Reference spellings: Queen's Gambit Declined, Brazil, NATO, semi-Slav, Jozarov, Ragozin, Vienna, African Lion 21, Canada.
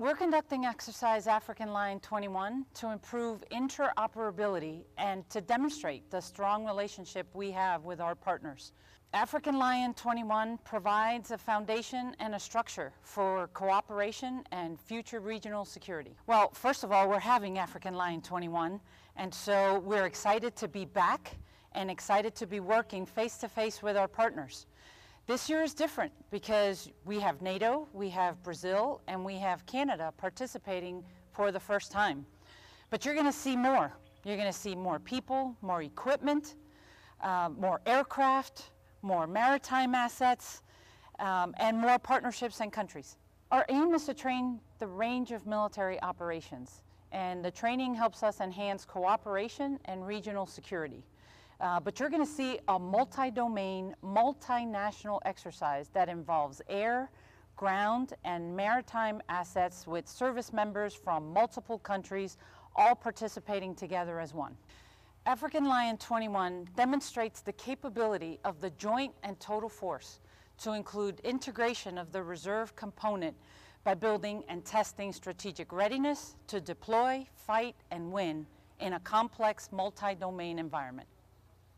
We're conducting exercise African Lion 21 to improve interoperability and to demonstrate the strong relationship we have with our partners. African Lion 21 provides a foundation and a structure for cooperation and future regional security. Well, first of all, we're having African Lion 21, and so we're excited to be back and excited to be working face-to-face with our partners. This year is different because we have NATO, we have Brazil, and we have Canada participating for the first time. But you're going to see more. You're going to see more people, more equipment, more aircraft, more maritime assets, and more partnerships and countries. Our aim is to train the range of military operations, and the training helps us enhance cooperation and regional security. But you're going to see a multi-domain, multinational exercise that involves air, ground, and maritime assets with service members from multiple countries, all participating together as one. African Lion 21 demonstrates the capability of the joint and total force to include integration of the reserve component by building and testing strategic readiness to deploy, fight, and win in a complex multi-domain environment.